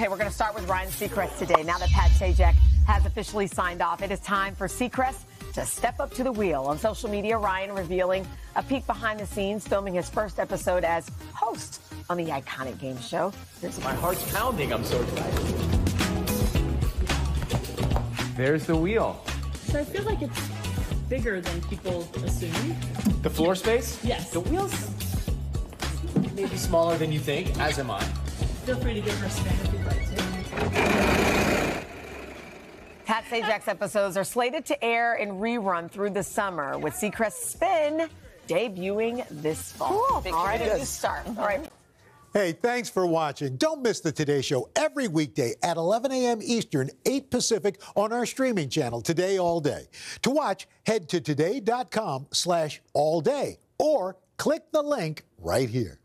Okay, we're going to start with Ryan Seacrest today. Now that Pat Sajak has officially signed off, it is time for Seacrest to step up to the wheel. On social media, Ryan revealing a peek behind the scenes, filming his first episode as host on the iconic game show. Here's my heart's pounding. I'm so excited. There's the wheel. So I feel like it's bigger than people assume. The floor space? Yes. The wheel's maybe smaller than you think, as am I. Feel free to give her a spin if you'd like to. Pat Sajak's episodes are slated to air and rerun through the summer, with Seacrest Spin debuting this fall. Cool. Victor, all right, you start. All right. Hey, thanks for watching. Don't miss the Today Show every weekday at 11 a.m. Eastern, 8 Pacific on our streaming channel, Today All Day. To watch, head to today.com/allday or click the link right here.